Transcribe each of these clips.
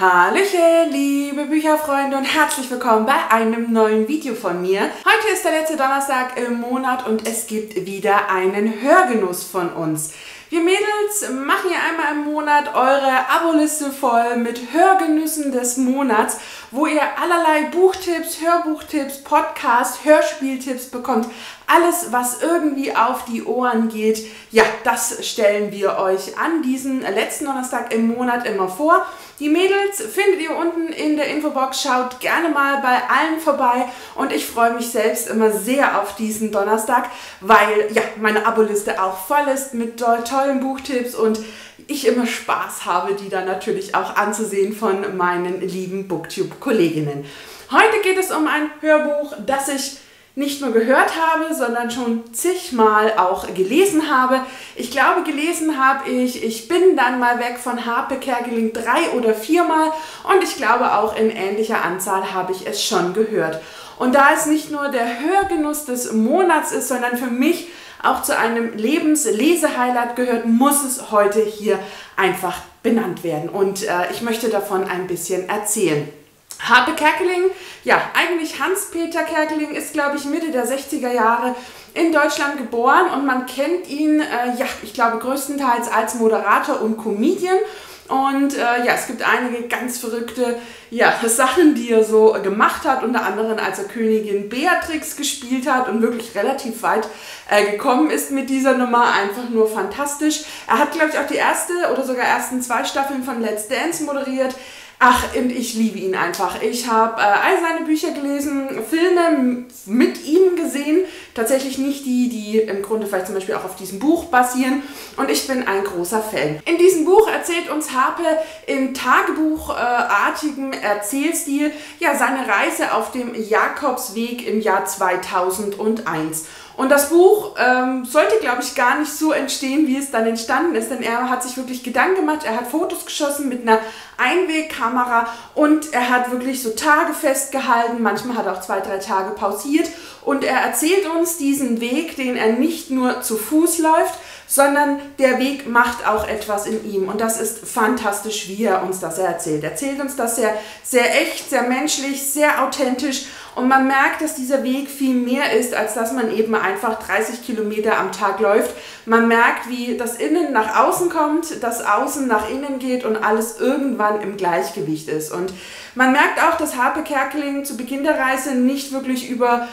Hallöchen, liebe Bücherfreunde und herzlich willkommen bei einem neuen Video von mir. Heute ist der letzte Donnerstag im Monat und es gibt wieder einen Hörgenuss von uns. Wir Mädels machen hier einmal im Monat eure Aboliste voll mit Hörgenüssen des Monats, wo ihr allerlei Buchtipps, Hörbuchtipps, Podcast, Hörspieltipps bekommt. Alles, was irgendwie auf die Ohren geht, ja, das stellen wir euch an diesem letzten Donnerstag im Monat immer vor. Die Mädels findet ihr unten in der Infobox, schaut gerne mal bei allen vorbei und ich freue mich selbst immer sehr auf diesen Donnerstag, weil ja, meine Aboliste auch voll ist mit tollen Buchtipps und ich immer Spaß habe, die dann natürlich auch anzusehen von meinen lieben Booktube-Kolleginnen. Heute geht es um ein Hörbuch, das ich nicht nur gehört habe, sondern schon zigmal auch gelesen habe. Ich glaube, gelesen habe ich Ich bin dann mal weg von H.P. Kerkeling 3 oder 4 Mal und ich glaube auch in ähnlicher Anzahl habe ich es schon gehört. Und da es nicht nur der Hörgenuss des Monats ist, sondern für mich auch zu einem Lebenslese-Highlight gehört, muss es heute hier einfach benannt werden. Und ich möchte davon ein bisschen erzählen. H.P. Kerkeling, ja, eigentlich Hans-Peter Kerkeling, ist, glaube ich, Mitte der 60er Jahre in Deutschland geboren und man kennt ihn, ja, ich glaube, größtenteils als Moderator und Comedian. Und ja, es gibt einige ganz verrückte Sachen, die er so gemacht hat, unter anderem als er Königin Beatrix gespielt hat und wirklich relativ weit gekommen ist mit dieser Nummer, einfach nur fantastisch. Er hat, glaube ich, auch die erste oder sogar ersten 2 Staffeln von Let's Dance moderiert. Ach, und ich liebe ihn einfach. Ich habe all seine Bücher gelesen, Filme mit ihm gesehen. Tatsächlich nicht die, die im Grunde vielleicht zum Beispiel auch auf diesem Buch basieren. Und ich bin ein großer Fan. In diesem Buch erzählt uns H.P. in tagebuchartigem Erzählstil ja, seine Reise auf dem Jakobsweg im Jahr 2001. Und das Buch sollte, glaube ich, gar nicht so entstehen, wie es dann entstanden ist, denn er hat sich wirklich Gedanken gemacht, er hat Fotos geschossen mit einer Einwegkamera und er hat wirklich so Tage festgehalten, manchmal hat er auch 2, 3 Tage pausiert und er erzählt uns diesen Weg, den er nicht nur zu Fuß läuft, sondern der Weg macht auch etwas in ihm und das ist fantastisch, wie er uns das erzählt. Er erzählt uns das sehr echt, sehr menschlich, sehr authentisch und man merkt, dass dieser Weg viel mehr ist, als dass man eben einfach 30 Kilometer am Tag läuft. Man merkt, wie das Innen nach Außen kommt, das Außen nach Innen geht und alles irgendwann im Gleichgewicht ist. Und man merkt auch, dass H.P. Kerkeling zu Beginn der Reise nicht wirklich über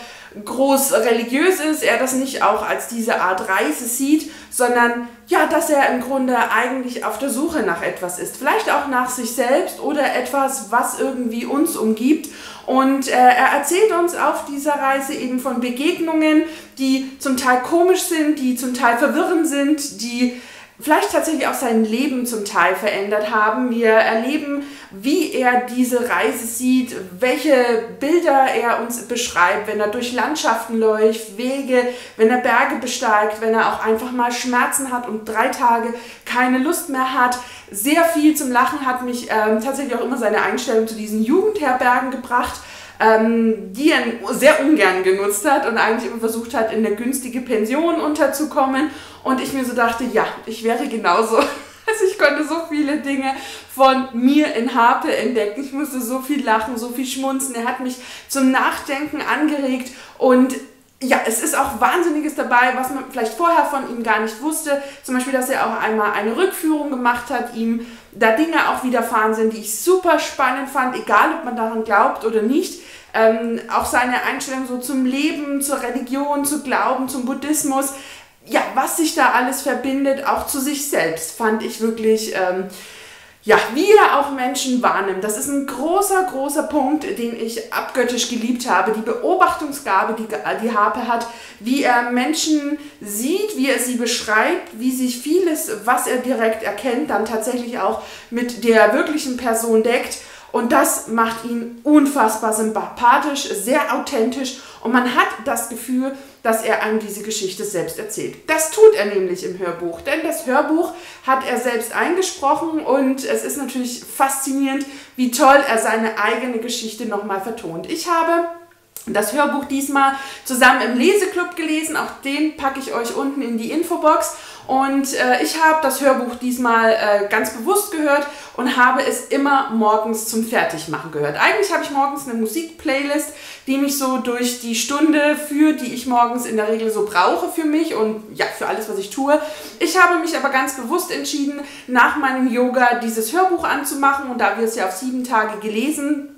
groß religiös ist, er das nicht auch als diese Art Reise sieht, sondern ja, dass er im Grunde eigentlich auf der Suche nach etwas ist. Vielleicht auch nach sich selbst oder etwas, was irgendwie uns umgibt. Und er erzählt uns auf dieser Reise eben von Begegnungen, die zum Teil komisch sind, die zum Teil verwirrend sind, die vielleicht tatsächlich auch sein Leben zum Teil verändert haben. Wir erleben, wie er diese Reise sieht, welche Bilder er uns beschreibt, wenn er durch Landschaften läuft, Wege, wenn er Berge besteigt, wenn er auch einfach mal Schmerzen hat und 3 Tage keine Lust mehr hat. Sehr viel zum Lachen hat mich tatsächlich auch immer seine Einstellung zu diesen Jugendherbergen gebracht, die er sehr ungern genutzt hat und eigentlich immer versucht hat, in eine günstige Pension unterzukommen. Und ich mir so dachte, ja, ich wäre genauso. Also ich konnte so viele Dinge von mir in H.P. entdecken. Ich musste so viel lachen, so viel schmunzen. Er hat mich zum Nachdenken angeregt und ja, es ist auch Wahnsinniges dabei, was man vielleicht vorher von ihm gar nicht wusste. Zum Beispiel, dass er auch einmal eine Rückführung gemacht hat, ihm da Dinge auch widerfahren sind, die ich super spannend fand, egal ob man daran glaubt oder nicht. Auch seine Einstellung so zum Leben, zur Religion, zu Glauben, zum Buddhismus. Ja, was sich da alles verbindet, auch zu sich selbst, fand ich wirklich... Ja, wie er auch Menschen wahrnimmt, das ist ein großer Punkt, den ich abgöttisch geliebt habe. Die Beobachtungsgabe, die H.P. hat, wie er Menschen sieht, wie er sie beschreibt, wie sich vieles, was er direkt erkennt, dann tatsächlich auch mit der wirklichen Person deckt. Und das macht ihn unfassbar sympathisch, sehr authentisch und man hat das Gefühl, dass er einem diese Geschichte selbst erzählt. Das tut er nämlich im Hörbuch, denn das Hörbuch hat er selbst eingesprochen und es ist natürlich faszinierend, wie toll er seine eigene Geschichte nochmal vertont. Ich habe das Hörbuch diesmal zusammen im Leseclub gelesen, auch den packe ich euch unten in die Infobox. Und ich habe das Hörbuch diesmal ganz bewusst gehört und habe es immer morgens zum Fertigmachen gehört. Eigentlich habe ich morgens eine Musikplaylist, die mich so durch die Stunde führt, die ich morgens in der Regel so brauche für mich und ja, für alles, was ich tue. Ich habe mich aber ganz bewusst entschieden, nach meinem Yoga dieses Hörbuch anzumachen und da wir es ja auf 7 Tage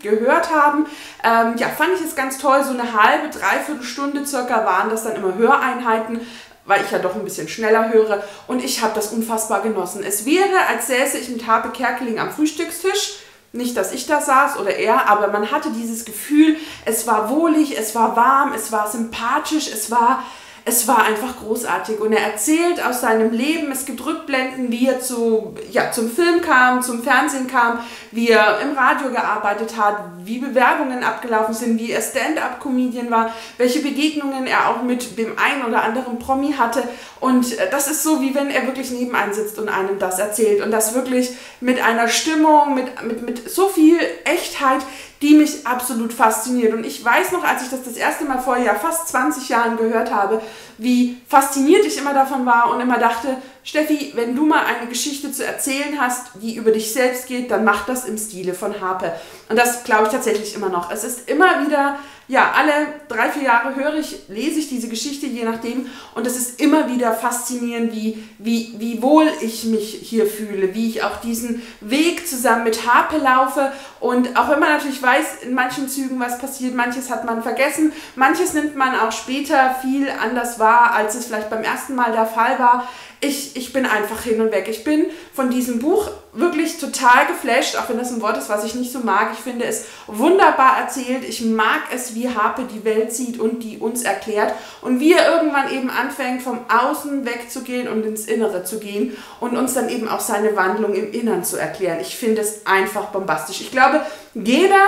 gehört haben, ja, fand ich es ganz toll, so eine halbe, dreiviertel Stunde circa waren das dann immer Höreinheiten, weil ich ja doch ein bisschen schneller höre und ich habe das unfassbar genossen. Es wäre, als säße ich mit Habe Kerkeling am Frühstückstisch, nicht, dass ich da saß oder er, aber man hatte dieses Gefühl, es war wohlig, es war warm, es war sympathisch, es war einfach großartig und er erzählt aus seinem Leben, es gibt Rückblenden, wie er zum Film kam, zum Fernsehen kam, wie er im Radio gearbeitet hat, wie Bewerbungen abgelaufen sind, wie er Stand-up-Comedian war, welche Begegnungen er auch mit dem einen oder anderen Promi hatte und das ist so, wie wenn er wirklich neben einem sitzt und einem das erzählt und das wirklich mit einer Stimmung, mit so viel Echtheit, die mich absolut fasziniert. Und ich weiß noch, als ich das erste Mal vor ja fast 20 Jahren gehört habe, wie fasziniert ich immer davon war und immer dachte, Steffi, wenn du mal eine Geschichte zu erzählen hast, die über dich selbst geht, dann mach das im Stile von Harpe. Und das glaube ich tatsächlich immer noch. Es ist immer wieder, ja, alle 3-4 Jahre lese ich diese Geschichte, je nachdem. Und es ist immer wieder faszinierend, wie wohl ich mich hier fühle, wie ich auch diesen Weg zusammen mit Harpe laufe. Und auch wenn man natürlich weiß, in manchen Zügen was passiert, manches hat man vergessen, manches nimmt man auch später viel anders wahr, als es vielleicht beim ersten Mal der Fall war. Ich bin einfach hin und weg. Ich bin von diesem Buch wirklich total geflasht, auch wenn das ein Wort ist, was ich nicht so mag. Ich finde es wunderbar erzählt. Ich mag es, wie Harpe die Welt sieht und die uns erklärt. Und wie er irgendwann eben anfängt, vom Außen wegzugehen und ins Innere zu gehen und uns dann eben auch seine Wandlung im Innern zu erklären. Ich finde es einfach bombastisch. Ich glaube, jeder,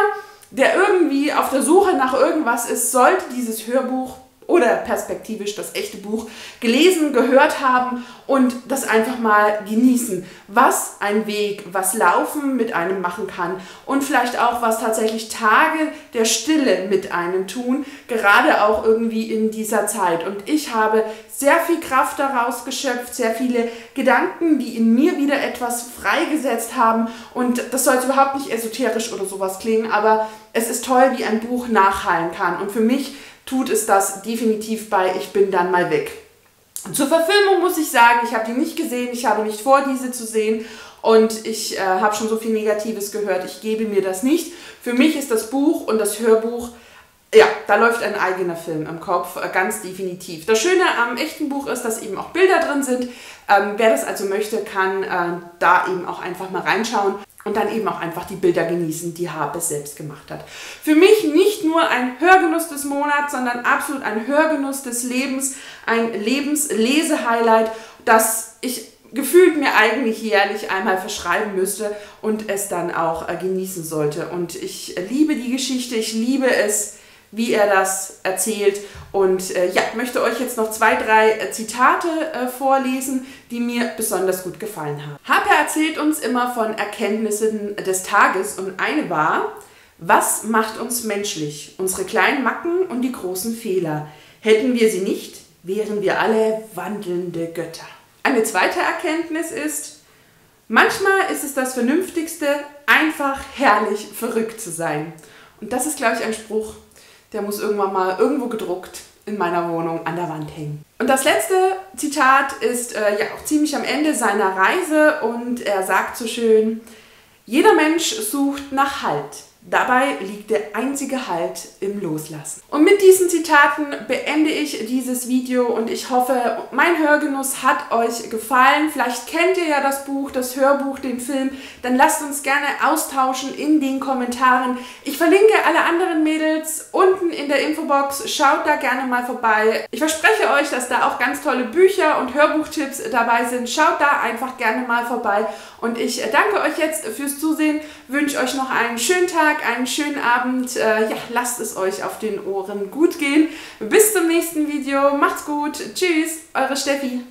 der irgendwie auf der Suche nach irgendwas ist, sollte dieses Hörbuch oder perspektivisch das echte Buch gelesen, gehört haben und das einfach mal genießen. Was ein Weg, was Laufen mit einem machen kann und vielleicht auch, was tatsächlich Tage der Stille mit einem tun, gerade auch irgendwie in dieser Zeit. Und ich habe sehr viel Kraft daraus geschöpft, sehr viele Gedanken, die in mir wieder etwas freigesetzt haben und das soll überhaupt nicht esoterisch oder sowas klingen, aber es ist toll, wie ein Buch nachhallen kann und für mich tut es das definitiv bei Ich bin dann mal weg. Zur Verfilmung muss ich sagen, ich habe die nicht gesehen, ich habe nicht vor, diese zu sehen und ich habe schon so viel Negatives gehört, ich gebe mir das nicht. Für mich ist das Buch und das Hörbuch, ja, da läuft ein eigener Film im Kopf, ganz definitiv. Das Schöne am echten Buch ist, dass eben auch Bilder drin sind. Wer das also möchte, kann da eben auch einfach mal reinschauen und dann eben auch einfach die Bilder genießen, die Harpe selbst gemacht hat. Für mich nicht nur ein Hörgenuss des Monats, sondern absolut ein Hörgenuss des Lebens, ein Lebenslese-Highlight, das ich gefühlt mir eigentlich jährlich einmal verschreiben müsste und es dann auch genießen sollte. Und ich liebe die Geschichte, ich liebe es, wie er das erzählt und ja, möchte euch jetzt noch 2-3 Zitate vorlesen, die mir besonders gut gefallen haben. Harpe erzählt uns immer von Erkenntnissen des Tages und eine war, was macht uns menschlich? Unsere kleinen Macken und die großen Fehler. Hätten wir sie nicht, wären wir alle wandelnde Götter. Eine zweite Erkenntnis ist, manchmal ist es das Vernünftigste, einfach herrlich verrückt zu sein. Und das ist, glaube ich, ein Spruch, der muss irgendwann mal irgendwo gedruckt in meiner Wohnung an der Wand hängen. Und das letzte Zitat ist ja auch ziemlich am Ende seiner Reise und er sagt so schön, jeder Mensch sucht nach Halt. Dabei liegt der einzige Halt im Loslassen. Und mit diesen Zitaten beende ich dieses Video und ich hoffe, mein Hörgenuss hat euch gefallen. Vielleicht kennt ihr ja das Buch, das Hörbuch, den Film. Dann lasst uns gerne austauschen in den Kommentaren. Ich verlinke alle anderen Mädels unten in der Infobox. Schaut da gerne mal vorbei. Ich verspreche euch, dass da auch ganz tolle Bücher und Hörbuchtipps dabei sind. Schaut da einfach gerne mal vorbei. Und ich danke euch jetzt fürs Zusehen. Wünsche euch noch einen schönen Tag, einen schönen Abend. Ja, lasst es euch auf den Ohren gut gehen. Bis zum nächsten Video. Macht's gut. Tschüss, eure Steffi.